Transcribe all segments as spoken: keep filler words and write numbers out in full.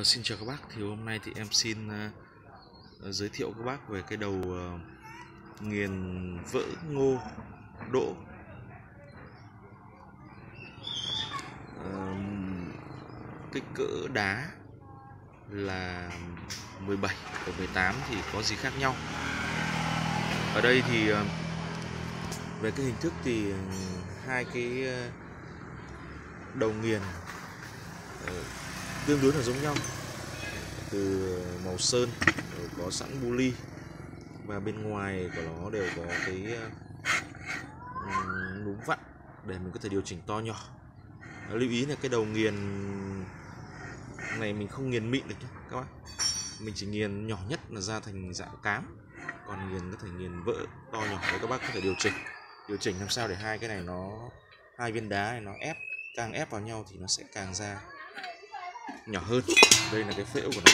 Uh, xin chào các bác, thì hôm nay thì em xin uh, uh, giới thiệu các bác về cái đầu uh, nghiền vỡ ngô đỗ. Uh, kích cỡ đá là mười bảy và mười tám thì có gì khác nhau. Ở đây thì uh, về cái hình thức thì uh, hai cái uh, đầu nghiền uh, tương đối là giống nhau, từ màu sơn có sẵn bu li và bên ngoài của nó đều có cái núm vặn để mình có thể điều chỉnh to nhỏ. Lưu ý là cái đầu nghiền này mình không nghiền mịn được nhé các bạn, mình chỉ nghiền nhỏ nhất là ra thành dạng cám, còn nghiền có thể nghiền vỡ to nhỏ để các bác có thể điều chỉnh điều chỉnh làm sao để hai cái này nó hai viên đá này nó ép, càng ép vào nhau thì nó sẽ càng ra nhỏ hơn. Đây là cái phễu của nó,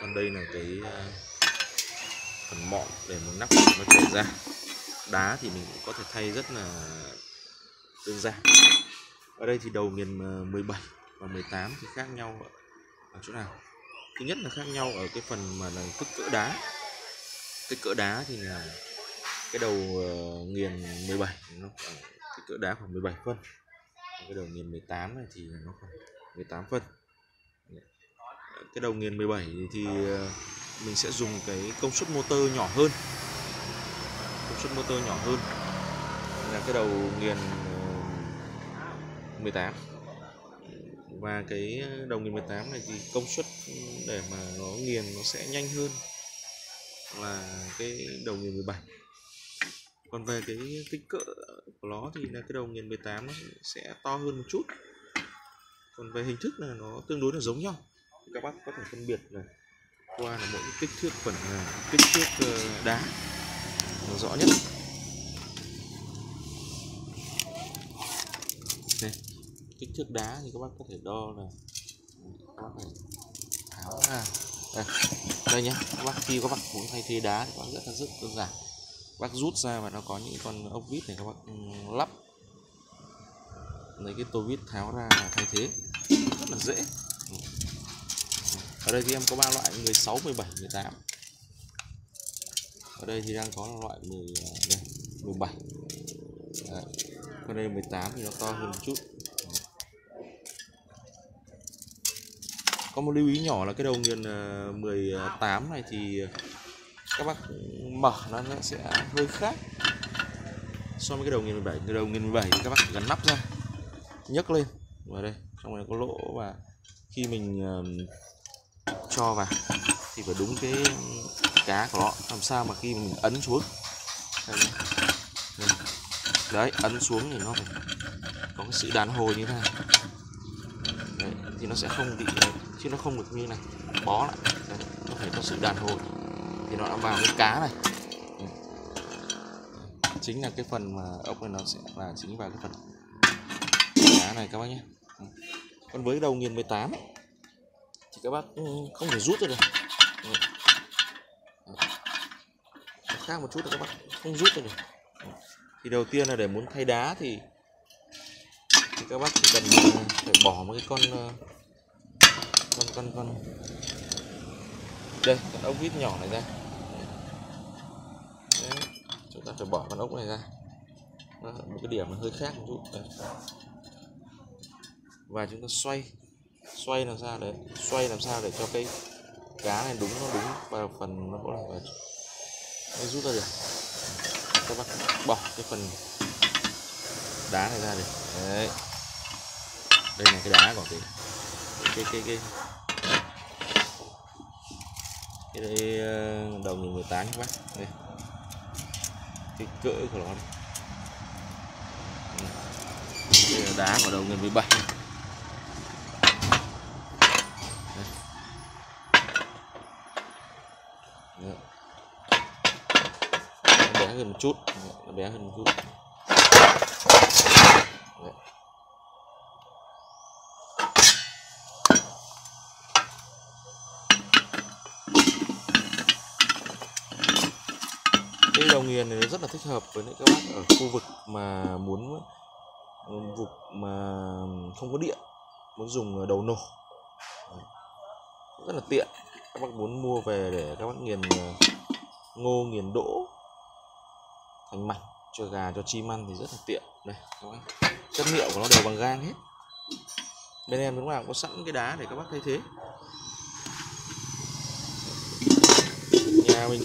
còn đây là cái phần mọn để một nắp nó chảy ra. Đá thì mình cũng có thể thay rất là đơn giản. Ở đây thì đầu nghiền mười bảy và mười tám thì khác nhau ở chỗ nào? Thứ nhất là khác nhau ở cái phần mà là kích cỡ đá. Kích cỡ đá thì là cái đầu nghiền mười bảy nó khoảng kích cỡ đá khoảng mười bảy phân, cái đầu nghiền mười tám này thì nó khoảng mười tám phân. Cái đầu nghiền mười bảy thì mình sẽ dùng cái công suất motor nhỏ hơn, công suất motor nhỏ hơn là cái đầu nghiền mười tám. Và cái đầu nghiền mười tám này thì công suất để mà nó nghiền nó sẽ nhanh hơn là cái đầu nghiền mười bảy. Còn về cái kích cỡ của nó thì là cái đầu nghiền mười tám nó sẽ to hơn một chút. Còn về hình thức là nó tương đối là giống nhau, các bác có thể phân biệt là qua là mỗi kích thước phần kích thước đá nó rõ nhất. Đây, kích thước đá thì các bác có thể đo là các bác này tháo ra đây, đây nhá các bác, khi các bác muốn thay thế đá thì các bác rất là rất đơn giản, bác rút ra và nó có những con ốc vít này, các bác lắp lấy cái tô vít tháo ra và thay thế rất là dễ. Ở đây thì em có ba loại mười sáu, mười bảy, mười tám. Ở đây thì đang có loại mười, mười bảy. Đấy. Còn đây mười tám thì nó to hơn một chút. Có một lưu ý nhỏ là cái đầu nghiền mười tám này thì các bác mở nó sẽ hơi khác so với cái đầu nghiền mười bảy. Cái đầu nghiền mười bảy thì các bác gắn nắp ra, nhấc lên vào đây, trong này có lỗ, và khi mình cho vào thì phải đúng cái cá của nó, làm sao mà khi mình ấn xuống đấy, ấn xuống thì nó phải có cái sự đàn hồi như thế này đấy, thì nó sẽ không bị, chứ nó không được như này bó lại đấy, nó phải có sự đàn hồi thì nó đã vào cái cá này. Chính là cái phần mà ốc này nó sẽ là chính vào cái phần cá này các bác nhé. Còn với đầu nghiền mười tám ấy, thì các bác không thể rút ra được, nó khác một chút là các bác không rút ra được. Thì đầu tiên là để muốn thay đá thì, thì các bác chỉ cần phải bỏ một cái con con con con đây, con ốc vít nhỏ này ra. Đấy, chúng ta phải bỏ con ốc này ra, nó một cái điểm nó hơi khác một chút. Đấy. Và chúng ta xoay xoay làm sao để xoay làm sao để cho cái cá này đúng nó đúng vào phần nó có là nó rút ra được. Các bác bỏ cái phần đá này ra được. Đấy, đây là cái đá của cái cái cái cái cái đây, đầu người mười tám các bác đây, cái cỡ của nó đây. Đây là đá của đầu người mười bảy. Bé hơn một chút, bé hơn một chút. Đấy. Cái đầu nghiền này rất là thích hợp với các bác ở khu vực mà muốn vùng mà không có điện, muốn dùng đầu nổ. rất là tiện. Các bác muốn mua về để các bác nghiền ngô, nghiền đỗ thành mảnh cho gà, cho chim ăn thì rất là tiện. Đây, các bác, chất liệu của nó đều bằng gang hết. Bên em đúng là có sẵn cái đá để các bác thay thế. Nhà mình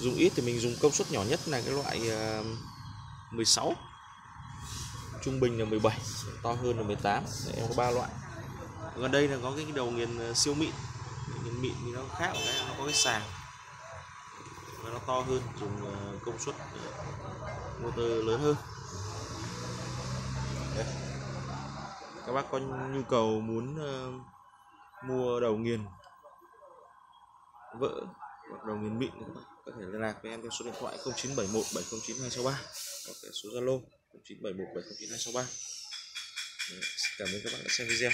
dùng ít thì mình dùng công suất nhỏ nhất là cái loại mười sáu, trung bình là mười bảy, to hơn là mười tám. Đấy, em có ba loại. Gần đây là có cái đầu nghiền siêu mịn. Nghiền mịn thì nó khác, nó có cái sàng và nó to hơn, dùng công suất motor lớn hơn. Đây, các bác có nhu cầu muốn mua đầu nghiền vỡ hoặc đầu nghiền mịn, có thể liên lạc với em theo số điện thoại không chín bảy một bảy không chín hai sáu ba hoặc số Zalo không chín bảy một bảy không chín hai sáu ba. Cảm ơn các bạn đã xem video.